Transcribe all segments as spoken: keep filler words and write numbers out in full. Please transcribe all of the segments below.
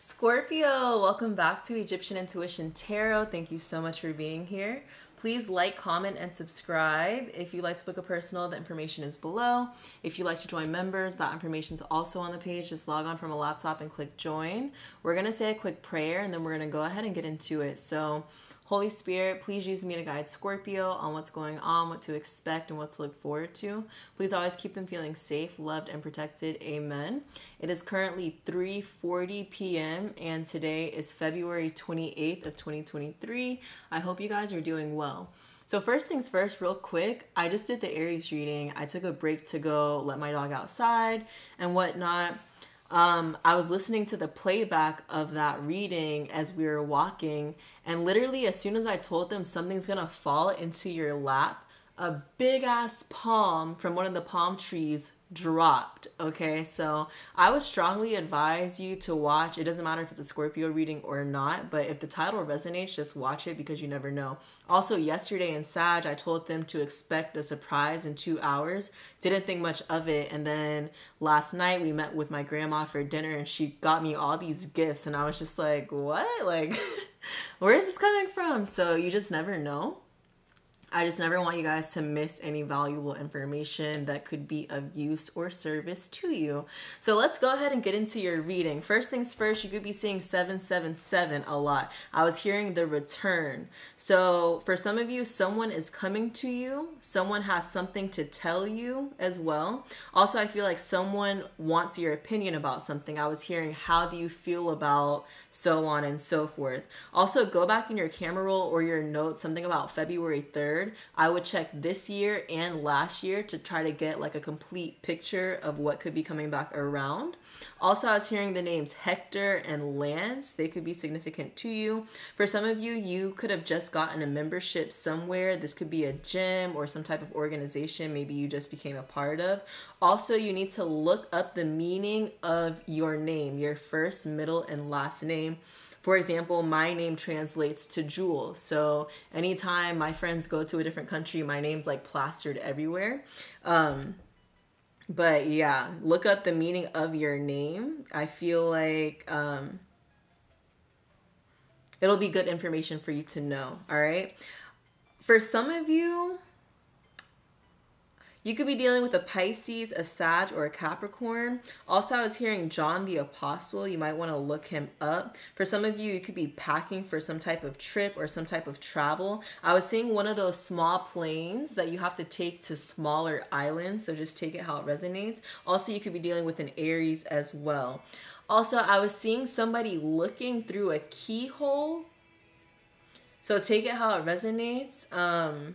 Scorpio, welcome back to Egyptian Intuition Tarot. Thank you so much for being here. Please like, comment, and subscribe. If you'd like to book a personal, the information is below. If you'd like to join members, that information is also on the page. Just log on from a laptop and click join. We're going to say a quick prayer, and then we're going to go ahead and get into it. So, Holy Spirit, please use me to guide Scorpio on what's going on, what to expect, and what to look forward to. Please always keep them feeling safe, loved, and protected. Amen. It is currently three forty p m and today is February twenty-eighth of twenty twenty-three. I hope you guys are doing well. So first things first, real quick, I just did the Aries reading. I took a break to go let my dog outside and whatnot. Um, I was listening to the playback of that reading as we were walking, and literally as soon as I told them something's gonna fall into your lap, a big ass palm from one of the palm trees dropped. Okay, so I would strongly advise you to watch. It doesn't matter if it's a Scorpio reading or not, but if the title resonates, just watch it because you never know. Also, yesterday in Sag, I told them to expect a surprise in two hours. Didn't think much of it. And then last night we met with my grandma for dinner and she got me all these gifts. And I was just like, what? Like, where is this coming from? So you just never know. I just never want you guys to miss any valuable information that could be of use or service to you. So let's go ahead and get into your reading. First things first, you could be seeing seven seven seven a lot. I was hearing the return. So for some of you, someone is coming to you. Someone has something to tell you as well. Also, I feel like someone wants your opinion about something. I was hearing, how do you feel about so on and so forth. Also, go back in your camera roll or your notes, something about February third. I would check this year and last year to try to get like a complete picture of what could be coming back around. Also, I was hearing the names Hector and Lance. They could be significant to you. For some of you, you could have just gotten a membership somewhere. This could be a gym or some type of organization maybe you just became a part of. Also, you need to look up the meaning of your name, your first, middle, and last name. For example, my name translates to jewel. So anytime my friends go to a different country, my name's like plastered everywhere. Um, but yeah, look up the meaning of your name. I feel like um, it'll be good information for you to know. All right. For some of you, you could be dealing with a Pisces, a Sag, or a Capricorn. Also, I was hearing John the Apostle. You might want to look him up. For some of you, you could be packing for some type of trip or some type of travel. I was seeing one of those small planes that you have to take to smaller islands. So just take it how it resonates. Also, you could be dealing with an Aries as well. Also, I was seeing somebody looking through a keyhole. So take it how it resonates. Um...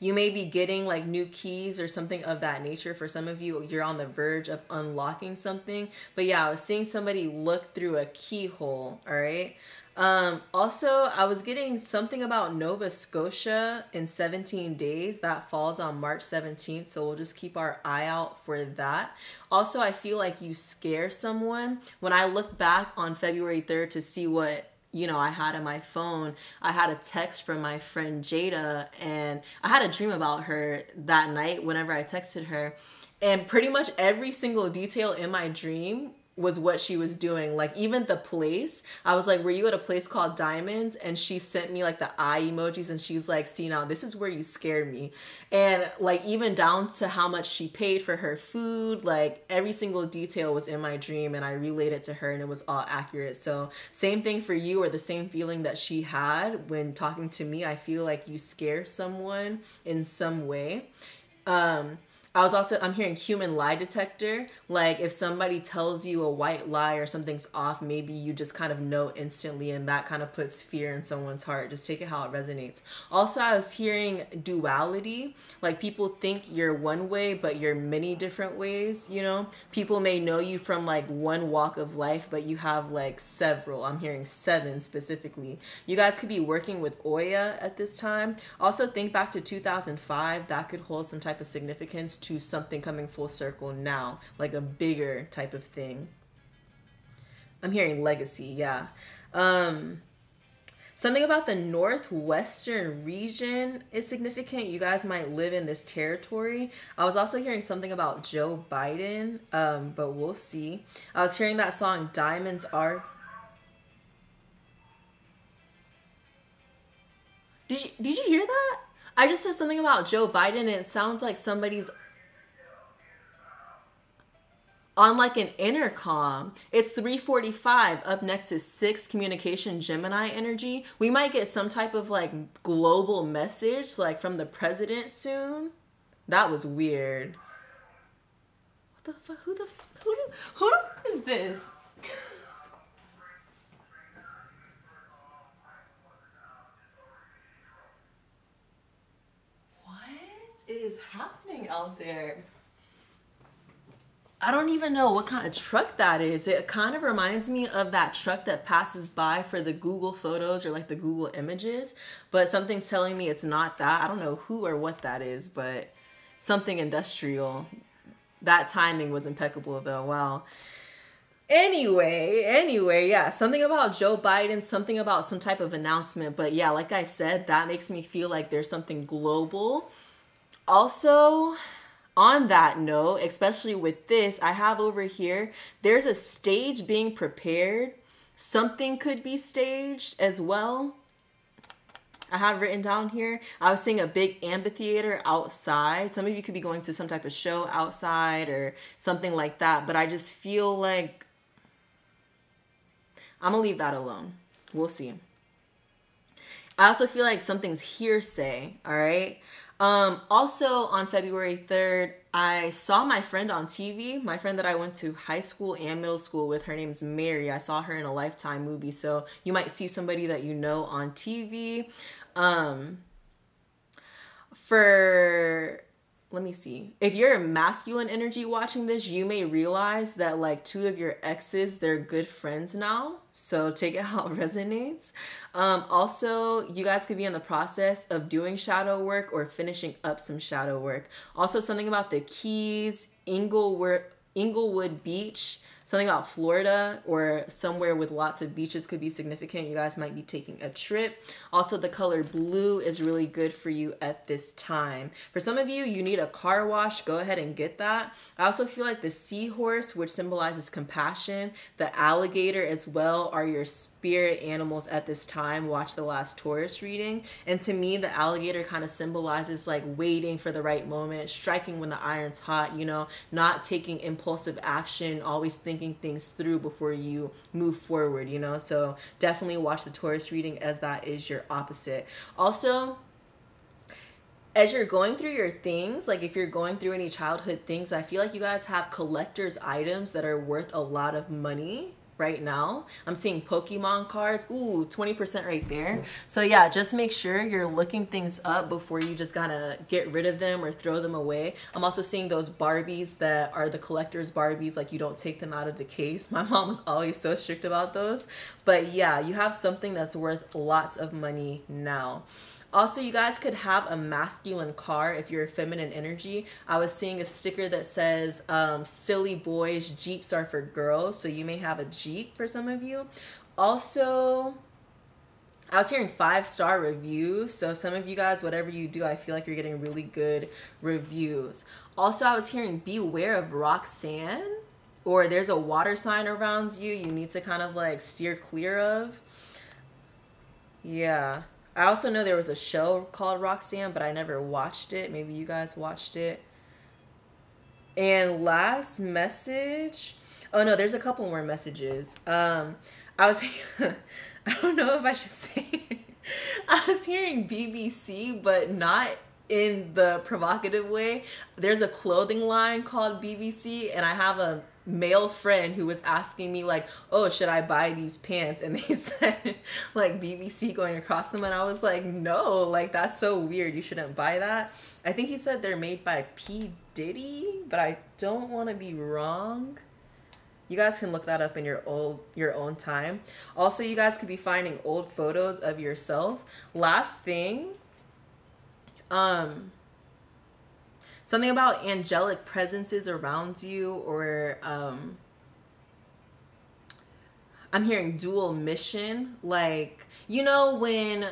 You may be getting like new keys or something of that nature. For some of you, you're on the verge of unlocking something. But yeah, I was seeing somebody look through a keyhole, all right? Um, also, I was getting something about Nova Scotia in seventeen days. That falls on March seventeenth, so we'll just keep our eye out for that. Also, I feel like you scare someone. When I look back on February third to see what you know, I had in my phone, I had a text from my friend Jada, and I had a dream about her that night whenever I texted her, and pretty much every single detail in my dream was what she was doing. Like even the place, I was like, were you at a place called Diamonds? And she sent me like the eye emojis and she's like, see now, this is where you scared me. And like even down to how much she paid for her food, like every single detail was in my dream and I relayed it to her and it was all accurate. So same thing for you, or the same feeling that she had when talking to me. I feel like you scare someone in some way. Um, I was also, I'm hearing human lie detector. Like if somebody tells you a white lie or something's off, maybe you just kind of know instantly and that kind of puts fear in someone's heart. Just take it how it resonates. Also, I was hearing duality. Like people think you're one way, but you're many different ways, you know? People may know you from like one walk of life, but you have like several. I'm hearing seven specifically. You guys could be working with Oya at this time. Also think back to two thousand five. That could hold some type of significance to to something coming full circle now, like a bigger type of thing. I'm hearing legacy, yeah. Um, Something about the northwestern region is significant. You guys might live in this territory. I was also hearing something about Joe Biden, um, but we'll see. I was hearing that song, Diamonds Are... Did you, did you hear that? I just said something about Joe Biden and it sounds like somebody's on like an intercom. It's three forty-five. Up next is six, communication Gemini energy. We might get some type of like global message like from the president soon. That was weird. What the fuck? Who the who the, who the is this? What is happening out there? I don't even know what kind of truck that is. It kind of reminds me of that truck that passes by for the Google Photos or like the Google Images, but something's telling me it's not that. I don't know who or what that is, but something industrial. That timing was impeccable though, wow. Anyway, anyway, yeah, something about Joe Biden, something about some type of announcement, but yeah, like I said, that makes me feel like there's something global. Also, on that note, especially with this, I have over here, there's a stage being prepared. Something could be staged as well. I have written down here, I was seeing a big amphitheater outside. Some of you could be going to some type of show outside or something like that. But I just feel like I'm gonna leave that alone. We'll see. I also feel like something's hearsay, all right? Um, also on February third, I saw my friend on T V, my friend that I went to high school and middle school with. Her name's Mary. I saw her in a Lifetime movie. So you might see somebody that you know on T V. Um, for, let me see. If you're a masculine energy watching this, you may realize that like two of your exes, they're good friends now. So take it how it resonates. Um, also, you guys could be in the process of doing shadow work or finishing up some shadow work. Also, something about the Keys, Inglewood, Inglewood Beach, something about Florida or somewhere with lots of beaches could be significant. You guys might be taking a trip. Also, the color blue is really good for you at this time. For some of you, you need a car wash. Go ahead and get that. I also feel like the seahorse, which symbolizes compassion, the alligator as well, are your spirit animals at this time. Watch the last Taurus reading. And to me, the alligator kind of symbolizes like waiting for the right moment, striking when the iron's hot, you know, not taking impulsive action, always thinking things through before you move forward, you know? So definitely watch the Taurus reading as that is your opposite. Also, as you're going through your things, like if you're going through any childhood things, I feel like you guys have collector's items that are worth a lot of money. Right now, I'm seeing Pokemon cards. Ooh, twenty percent right there. So yeah, just make sure you're looking things up before you just gotta get rid of them or throw them away. I'm also seeing those Barbies that are the collector's Barbies, like you don't take them out of the case. My mom was always so strict about those. But yeah, you have something that's worth lots of money now. Also, you guys could have a masculine car if you're a feminine energy. I was seeing a sticker that says, um, silly boys, Jeeps are for girls. So you may have a Jeep for some of you. Also, I was hearing five-star reviews. So some of you guys, whatever you do, I feel like you're getting really good reviews. Also, I was hearing beware of Roxanne, or there's a water sign around you you need to kind of like steer clear of. Yeah. I also know there was a show called Roxanne, but I never watched it. Maybe you guys watched it. And last message. Oh, no, there's a couple more messages. Um, I was, I don't know if I should say it. I was hearing B B C, but not in the provocative way. There's a clothing line called B B C, and I have a male friend who was asking me like, oh, should I buy these pants? And they said like B B C going across them, and I was like, no, like that's so weird, you shouldn't buy that. I think he said they're made by P Diddy, but I don't want to be wrong. You guys can look that up in your old your own time. Also, you guys could be finding old photos of yourself. Last thing, um something about angelic presences around you, or um, I'm hearing dual mission. Like, you know, when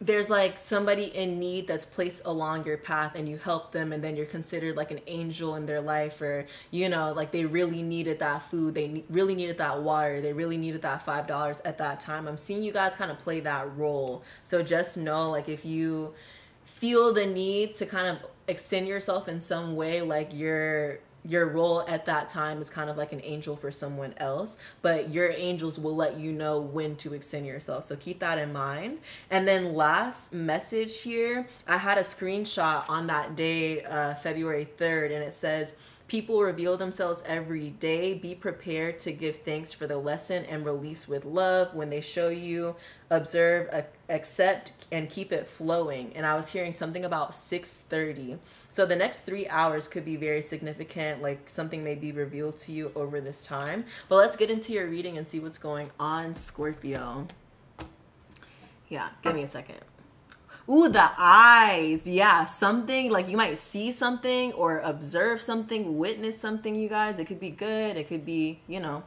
there's like somebody in need that's placed along your path and you help them, and then you're considered like an angel in their life, or, you know, like they really needed that food, they really needed that water, they really needed that five dollars at that time. I'm seeing you guys kind of play that role. So just know, like, if you feel the need to kind of extend yourself in some way, like you're your role at that time is kind of like an angel for someone else, but your angels will let you know when to extend yourself. So keep that in mind. And then last message here, I had a screenshot on that day, uh, February third, and it says, people reveal themselves every day. Be prepared to give thanks for the lesson and release with love. When they show you, observe, accept, and keep it flowing. And I was hearing something about six thirty. So the next three hours could be very significant. Like, something may be revealed to you over this time. But let's get into your reading and see what's going on, Scorpio. Yeah, give me a second. Ooh, the eyes. Yeah, something like you might see something or observe something, witness something, you guys. It could be good. It could be, you know.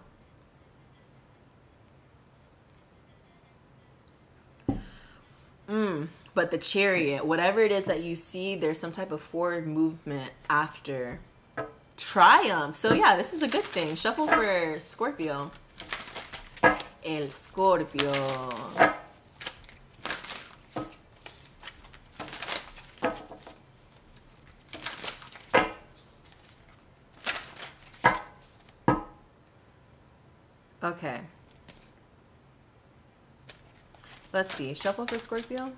Mm, but the chariot, whatever it is that you see, there's some type of forward movement after triumph. So yeah, this is a good thing. Shuffle for Scorpio. El Scorpio. Okay, let's see. Shuffle for Scorpio.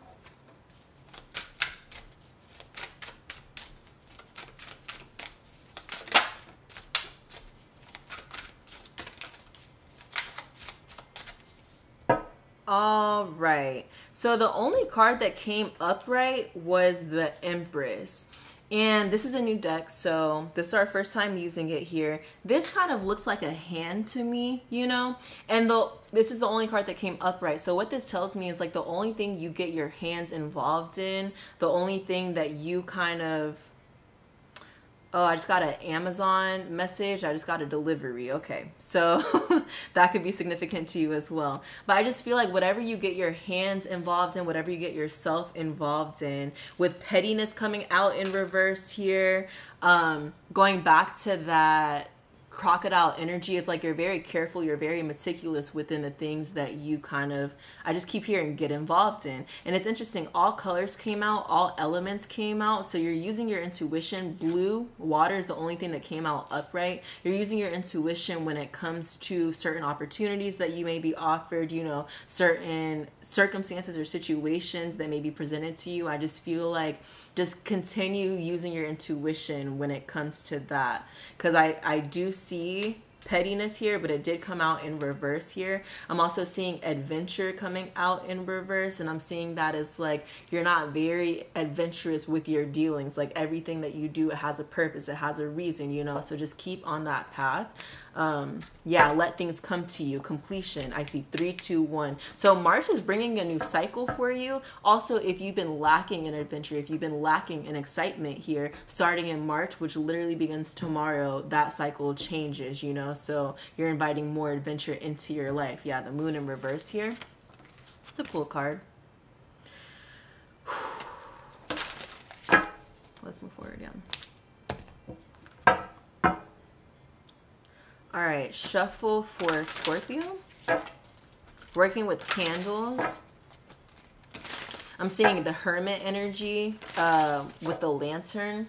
All right. So the only card that came upright was the Empress. And this is a new deck, so this is our first time using it here. This kind of looks like a hand to me, you know? And the, this is the only card that came upright. So what this tells me is, like, the only thing you get your hands involved in, the only thing that you kind of... Oh, I just got an Amazon message. I just got a delivery. Okay, so that could be significant to you as well. But I just feel like whatever you get your hands involved in, whatever you get yourself involved in, with pettiness coming out in reverse here, um, going back to that crocodile energy, it's like you're very careful, you're very meticulous within the things that you kind of, I just keep hearing, get involved in. And it's interesting, all colors came out, all elements came out, so you're using your intuition. Blue, water is the only thing that came out upright. You're using your intuition when it comes to certain opportunities that you may be offered, you know, certain circumstances or situations that may be presented to you. I just feel like just continue using your intuition when it comes to that, because I, I do see pettiness here, but it did come out in reverse here. I'm also seeing adventure coming out in reverse, and I'm seeing that as, like, you're not very adventurous with your dealings. Like, everything that you do, it has a purpose, it has a reason, you know, so just keep on that path. Um, yeah, let things come to you. Completion. I see three, two, one. So March is bringing a new cycle for you. Also, if you've been lacking in adventure, if you've been lacking in excitement here, starting in March, which literally begins tomorrow, that cycle changes, you know, so you're inviting more adventure into your life. Yeah, the moon in reverse here. It's a cool card. Let's move forward, yeah. All right, shuffle for Scorpio. Working with candles. I'm seeing the hermit energy uh, with the lantern.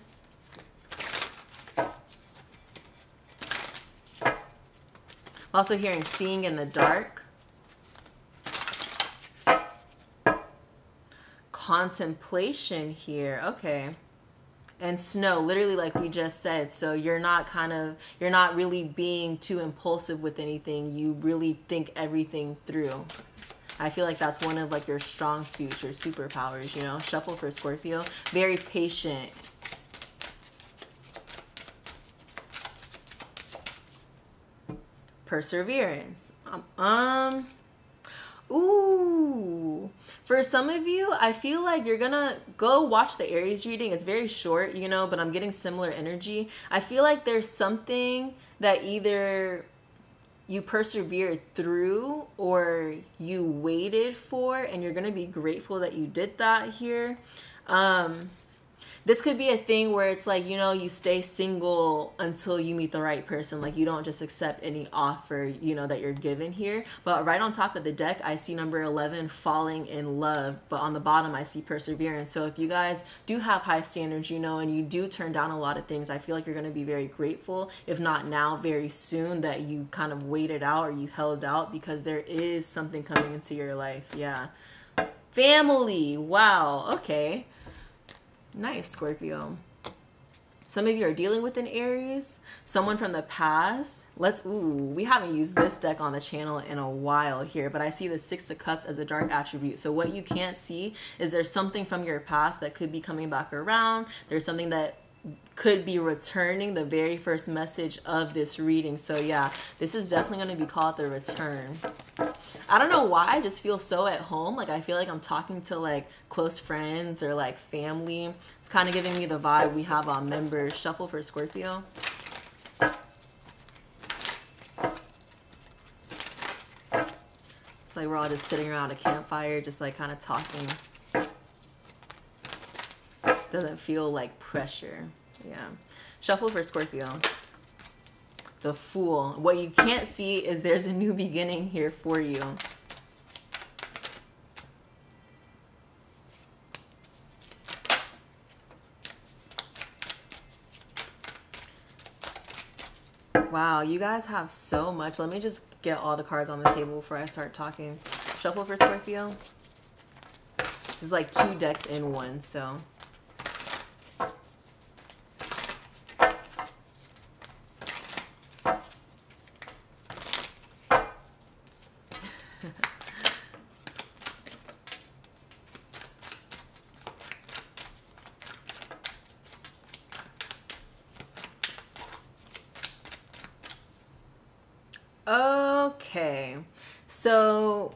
I'm also hearing seeing in the dark. Contemplation here, okay. And snow, literally, like we just said. So you're not kind of, you're not really being too impulsive with anything. You really think everything through. I feel like that's one of, like, your strong suits, your superpowers, you know? Shuffle for Scorpio. Very patient. Perseverance. Um, um ooh. For some of you, I feel like you're gonna go watch the Aries reading. It's very short, you know, but I'm getting similar energy. I feel like there's something that either you persevered through or you waited for, and you're going to be grateful that you did that here. Um, this could be a thing where it's like, you know, you stay single until you meet the right person. Like, you don't just accept any offer, you know, that you're given here. But right on top of the deck, I see number eleven, falling in love. But on the bottom, I see perseverance. So if you guys do have high standards, you know, and you do turn down a lot of things, I feel like you're going to be very grateful, if not now, very soon, that you kind of waited out or you held out, because there is something coming into your life. Yeah. Family. Wow. Okay. Nice, Scorpio. Some of you are dealing with an Aries, someone from the past. Let's, ooh, we haven't used this deck on the channel in a while here, but I see the Six of Cups as a dark attribute. So what you can't see is there's something from your past that could be coming back around. There's something that could be returning, the very first message of this reading. So yeah, this is definitely going to be called the return. I don't know why, I just feel so at home. Like, I feel like I'm talking to like close friends or like family. It's kind of giving me the vibe we have on members. Shuffle for Scorpio. It's like we're all just sitting around a campfire, just like kind of talking. Doesn't feel like pressure. Yeah. Shuffle for Scorpio. The Fool. What you can't see is there's a new beginning here for you. Wow, you guys have so much. Let me just get all the cards on the table before I start talking. Shuffle for Scorpio. This is like two decks in one, so... Okay, so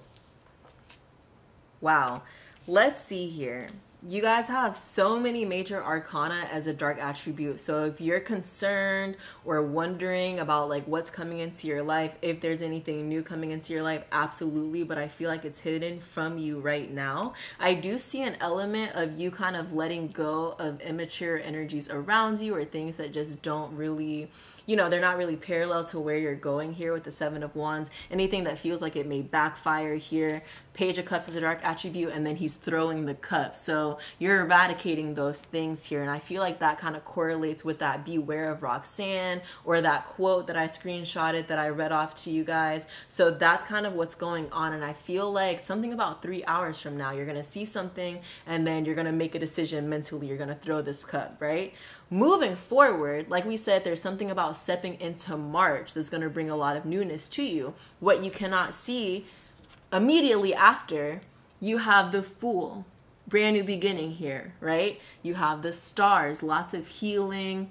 wow, let's see here. You guys have so many major arcana as a dark attribute. So if you're concerned or wondering about like what's coming into your life, if there's anything new coming into your life, absolutely. But I feel like it's hidden from you right now. I do see an element of you kind of letting go of immature energies around you, or things that just don't really, you know, they're not really parallel to where you're going here with the Seven of Wands. Anything that feels like it may backfire here. Page of Cups is a dark attribute, and then he's throwing the cup. So you're eradicating those things here. And I feel like that kind of correlates with that beware of Roxanne, or that quote that I screenshotted that I read off to you guys. So that's kind of what's going on. And I feel like something about three hours from now, you're going to see something, and then you're going to make a decision mentally. You're going to throw this cup, right? Moving forward, like we said, there's something about stepping into March that's going to bring a lot of newness to you. What you cannot see immediately after, you have the Fool, brand new beginning here, right? You have the Stars, lots of healing.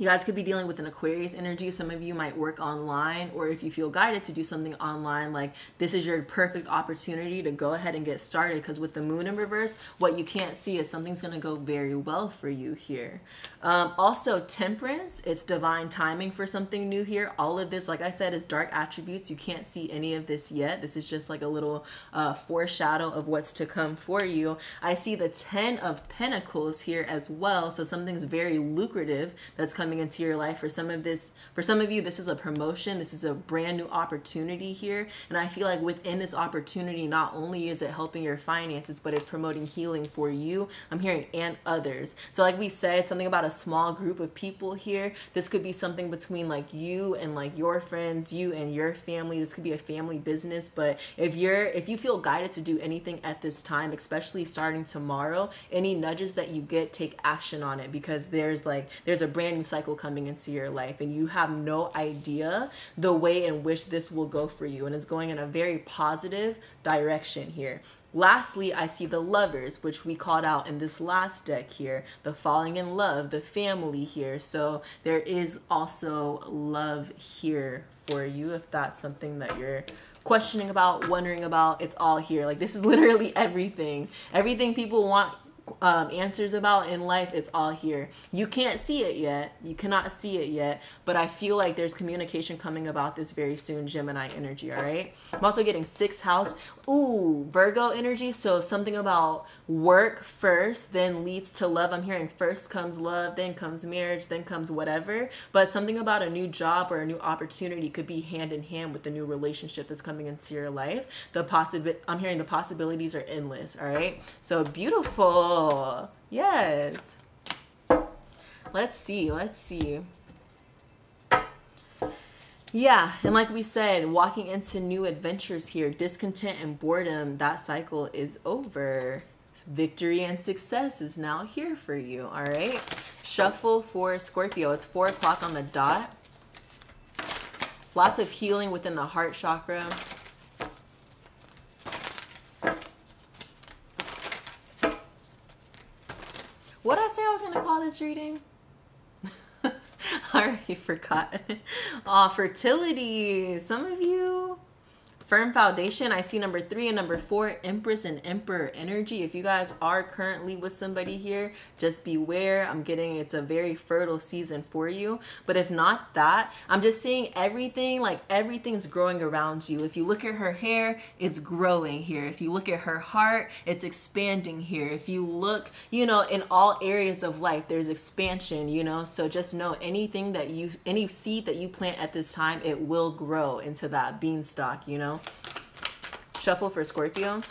You guys could be dealing with an Aquarius energy. Some of you might work online, or if you feel guided to do something online, like this is your perfect opportunity to go ahead and get started, because with the moon in reverse, what you can't see is something's going to go very well for you here. Um, also, Temperance, it's divine timing for something new here. All of this, like I said, is dark attributes. You can't see any of this yet. This is just like a little uh, foreshadow of what's to come for you. I see the Ten of Pentacles here as well. So something's very lucrative that's coming into your life. For some of this, for some of you, this is a promotion. This is a brand new opportunity here. And I feel like within this opportunity, not only is it helping your finances, but it's promoting healing for you. I'm hearing and others. So like we said, something about a small group of people here. This could be something between like you and like your friends, you and your family. This could be a family business. But if you're, if you feel guided to do anything at this time, especially starting tomorrow, any nudges that you get, take action on it, because there's like, there's a brand new cycle coming into your life, and you have no idea the way in which this will go for you, and it's going in a very positive direction here. Lastly, I see the Lovers, which we called out in this last deck here, the falling in love, the family here. So there is also love here for you, if that's something that you're questioning about, wondering about. It's all here. Like, this is literally everything everything people want um, answers about in life, it's all here. You can't see it yet. You cannot see it yet. But I feel like there's communication coming about this very soon, Gemini energy, all right? I'm also getting sixth house. Ooh, Virgo energy. So something about work first, then leads to love. I'm hearing first comes love, then comes marriage, then comes whatever. But something about a new job or a new opportunity could be hand in hand with the new relationship that's coming into your life. The possibi- I'm hearing the possibilities are endless, all right? So beautiful. Yes. Let's see. Let's see. Yeah, and like we said, walking into new adventures here. Discontent and boredom, that cycle is over. Victory and success is now here for you, all right? Shuffle for Scorpio. It's four o'clock on the dot. Lots of healing within the heart chakra. What did I say I was going to call this reading? I already forgot. Aw, fertility. Some of you... Firm foundation. I see number three and number four, Empress and Emperor energy. If you guys are currently with somebody here, just beware. I'm getting it's a very fertile season for you. But if not that, I'm just seeing everything, like everything's growing around you. If you look at her hair, it's growing here. If you look at her heart, it's expanding here. If you look, you know, in all areas of life, there's expansion, you know. So just know anything that you, any seed that you plant at this time, it will grow into that beanstalk, you know. Shuffle for Scorpio.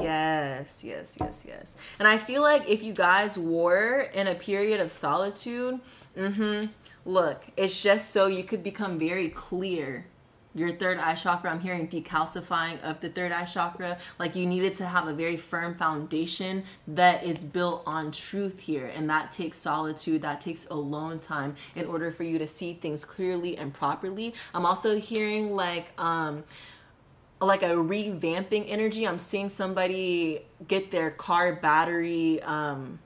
Yes, yes, yes, yes. And I feel like if you guys were in a period of solitude, mm-hmm, look, it's just so you could become very clear. Your third eye chakra, I'm hearing decalcifying of the third eye chakra. Like you needed to have a very firm foundation that is built on truth here. And that takes solitude, that takes alone time in order for you to see things clearly and properly. I'm also hearing like, um, like a revamping energy. I'm seeing somebody get their car battery, um,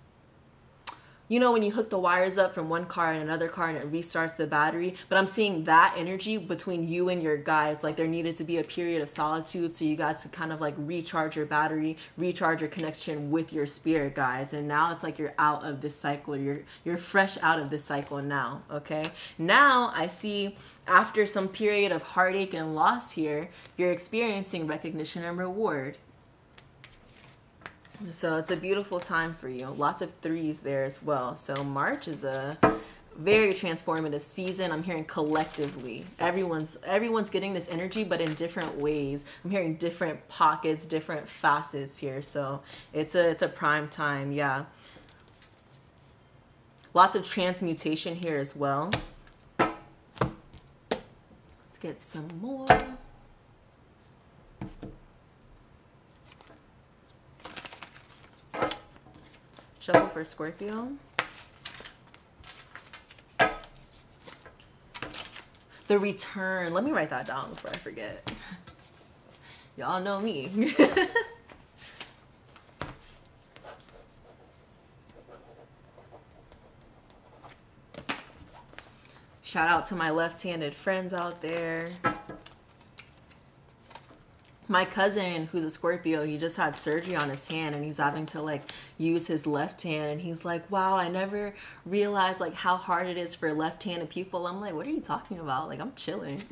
you know, when you hook the wires up from one car and another car and it restarts the battery. But I'm seeing that energy between you and your guy. It's like there needed to be a period of solitude so you guys could kind of like recharge your battery, recharge your connection with your spirit guides. And now it's like you're out of this cycle. You're, you're fresh out of this cycle now, okay? Now I see after some period of heartache and loss here, you're experiencing recognition and reward. So it's a beautiful time for you. Lots of threes there as well. So March is a very transformative season. I'm hearing collectively. Everyone's everyone's getting this energy, but in different ways. I'm hearing different pockets, different facets here. So it's a it's a prime time, yeah. Lots of transmutation here as well. Let's get some more. Shuffle for Scorpio. The return. Let me write that down before I forget. Y'all know me. Shout out to my left-handed friends out there. My cousin, who's a Scorpio, he just had surgery on his hand and he's having to like use his left hand. And he's like, wow, I never realized like how hard it is for left-handed people. I'm like, what are you talking about? Like, I'm chilling.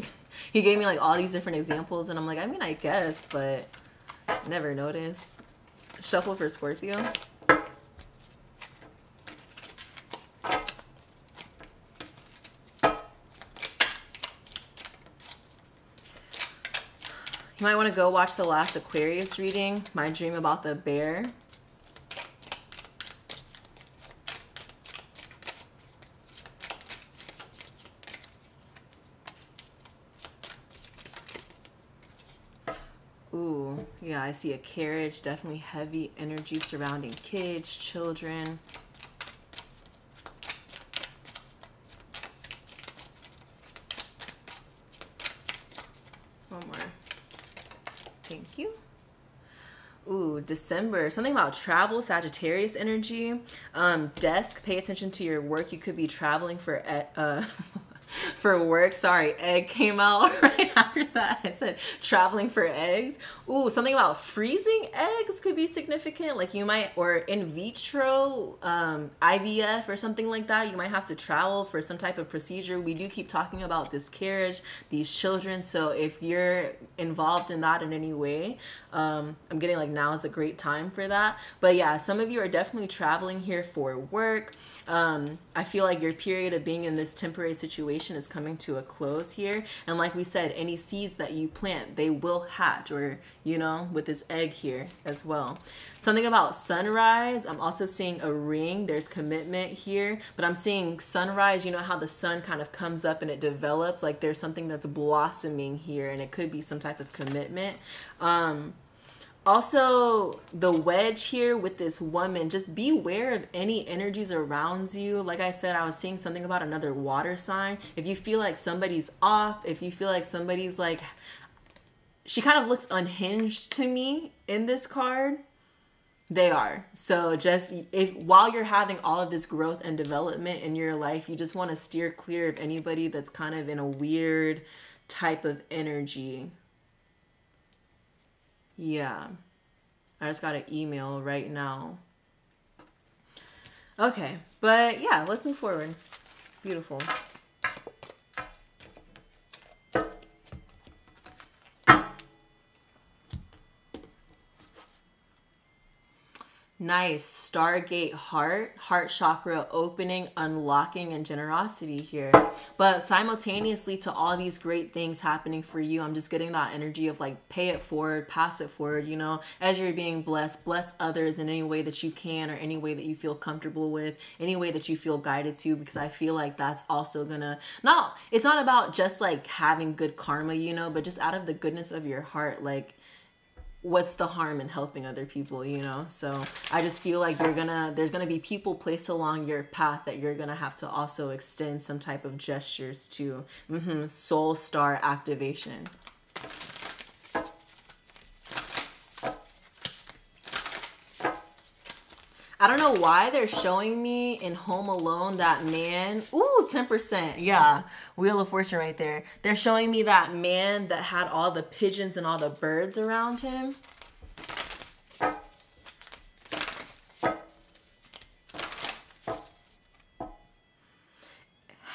He gave me like all these different examples and I'm like, I mean, I guess, but never noticed. Shuffle for Scorpio. You might want to go watch the last Aquarius reading, My Dream About the Bear. Ooh, yeah, I see a carriage, definitely heavy energy surrounding kids, children. December, something about travel, Sagittarius energy, um, desk, pay attention to your work. You could be traveling for, uh, for work. Sorry, egg came out right after that. I said traveling for eggs. Ooh, something about freezing eggs could be significant. Like you might, or in vitro, um, I V F or something like that. You might have to travel for some type of procedure. We do keep talking about this carriage, these children. So if you're involved in that in any way, um, I'm getting like now is a great time for that. But yeah, some of you are definitely traveling here for work. Um, I feel like your period of being in this temporary situation is coming to a close here. And like we said, any seeds that you plant, they will hatch, or, you know, with this egg here as well. Something about sunrise. I'm also seeing a ring. There's commitment here, but I'm seeing sunrise. You know how the sun kind of comes up and it develops, like there's something that's blossoming here, and it could be some type of commitment. Um, Also, the wedge here with this woman, just beware of any energies around you. Like I said, I was seeing something about another water sign. If you feel like somebody's off, if you feel like somebody's like, she kind of looks unhinged to me in this card, they are. So just if while you're having all of this growth and development in your life, you just want to steer clear of anybody that's kind of in a weird type of energy. Yeah, I just got an email right now. Okay, but yeah, let's move forward. Beautiful. Nice. Stargate heart, heart chakra opening, unlocking, and generosity here. But simultaneously to all these great things happening for you, I'm just getting that energy of like pay it forward, pass it forward, you know, as you're being blessed, bless others in any way that you can, or any way that you feel comfortable with, any way that you feel guided to, because I feel like that's also gonna, not, it's not about just like having good karma, you know, but just out of the goodness of your heart, like, what's the harm in helping other people, you know? So I just feel like you're gonna, there's gonna be people placed along your path that you're gonna have to also extend some type of gestures to. Mm-hmm. Soul star activation. I don't know why they're showing me in Home Alone that man. Ooh, ten percent. Yeah, Wheel of Fortune right there. They're showing me that man that had all the pigeons and all the birds around him.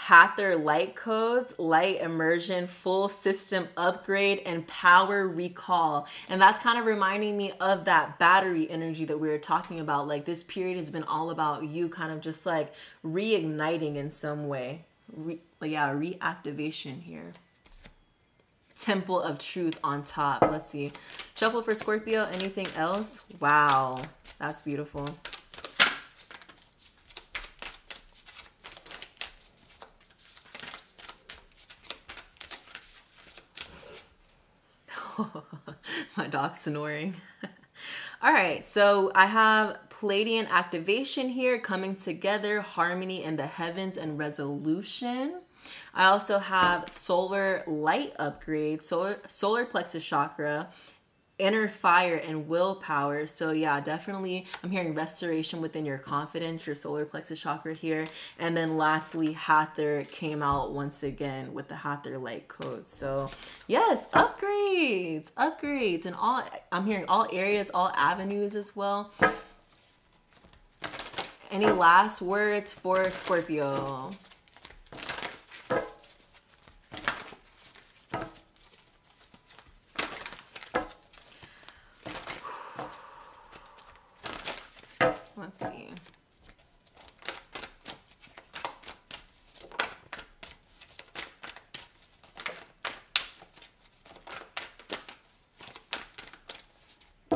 Hathor light codes, light immersion, full system upgrade, and power recall. And that's kind of reminding me of that battery energy that we were talking about. Like this period has been all about you kind of just like reigniting in some way. Re yeah, reactivation here. Temple of Truth on top. Let's see. Shuffle for Scorpio. Anything else? Wow. That's beautiful. My dog's snoring. All right, so I have Pleiadian activation here, coming together, harmony in the heavens, and resolution. I also have solar light upgrade, solar, solar plexus chakra, inner fire, and willpower. So yeah, definitely I'm hearing restoration within your confidence, your solar plexus chakra here. And then lastly, Hathor came out once again with the Hathor light code. So yes, upgrades, upgrades, and all, I'm hearing all areas, all avenues as well. Any last words for Scorpio? Let's see.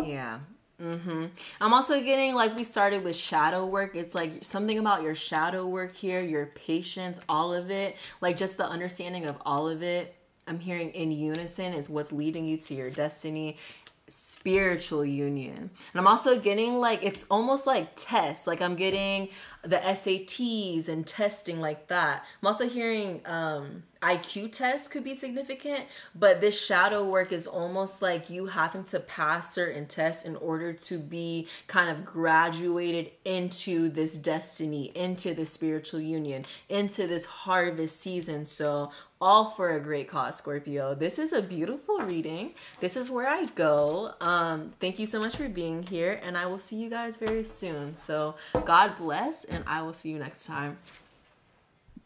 Yeah. Mm-hmm. I'm also getting, like we started with shadow work, it's like something about your shadow work here, your patience, all of it, like just the understanding of all of it. I'm hearing in unison is what's leading you to your destiny. spiritual union. And I'm also getting like, it's almost like tests. Like I'm getting the S A Ts and testing like that. I'm also hearing um, I Q tests could be significant, but this shadow work is almost like you having to pass certain tests in order to be kind of graduated into this destiny, into the spiritual union, into this harvest season. So all for a great cause, Scorpio. This is a beautiful reading. This is where I go. Um, thank you so much for being here, and I will see you guys very soon. So God bless, and I will see you next time.